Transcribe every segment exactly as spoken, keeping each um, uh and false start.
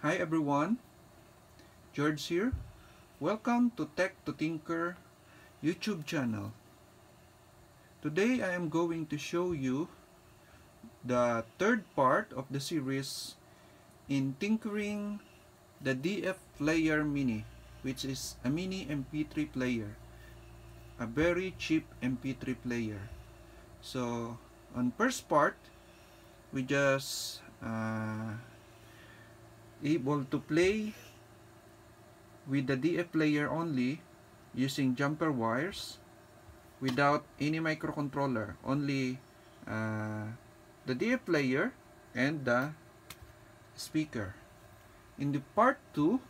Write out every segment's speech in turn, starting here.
Hi everyone, George here. Welcome to TechToTinker YouTube channel. Today I am going to show you the third part of the series in tinkering the D F Player Mini, which is a mini M P three player, a very cheap M P three player. So on first part, we just uh, able to play with the D F player only using jumper wires without any microcontroller, only uh, the D F player and the speaker. In the part two,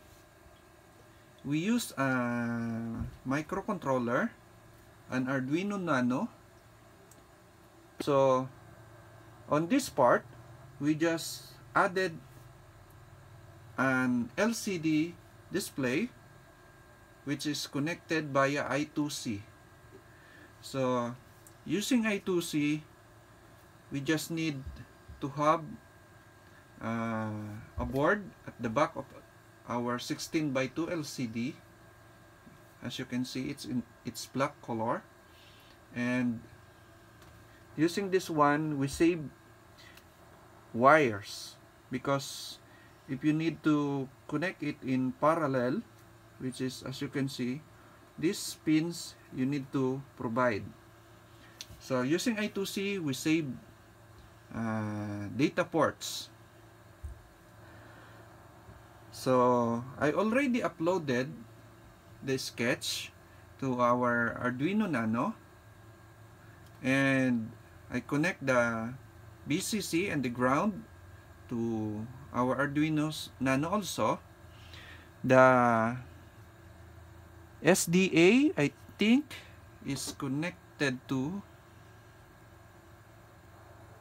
we use a microcontroller, an Arduino Nano. So on this part, we just added an L C D display which is connected via I two C. So using I two C, we just need to have uh, a board at the back of our sixteen by two L C D. As you can see, it's in its black color, and using this one we save wires, because if you need to connect it in parallel, which is, as you can see, these pins you need to provide. So using I two C, we save uh, data ports. So I already uploaded the sketch to our Arduino Nano, and I connect the V C C and the ground to our Arduino Nano also. The S D A, I think, is connected to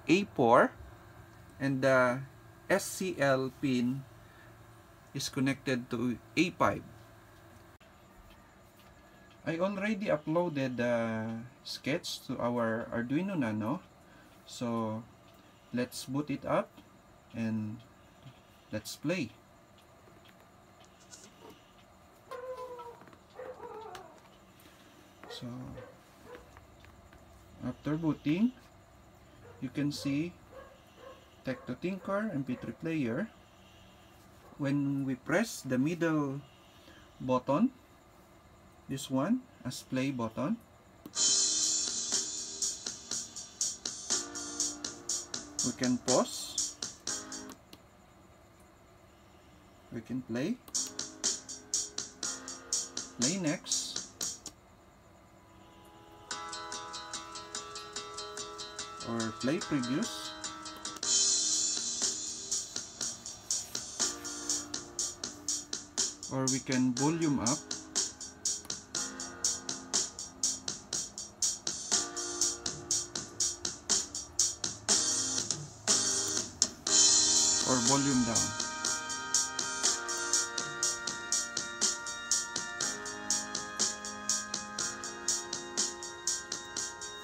A four, and the S C L pin is connected to A five. I already uploaded the sketch to our Arduino Nano, so let's boot it up and let's play. So after booting, you can see TechToTinker M P three player. When we press the middle button, this one as play button, we can pause. We can play, play next, or play previous, or we can volume up, or volume down.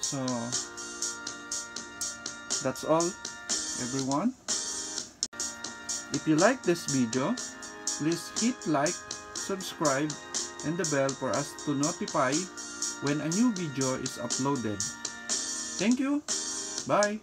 So that's all, everyone. If you like this video, please hit like, subscribe, and the bell for us to notify when a new video is uploaded. Thank you. Bye.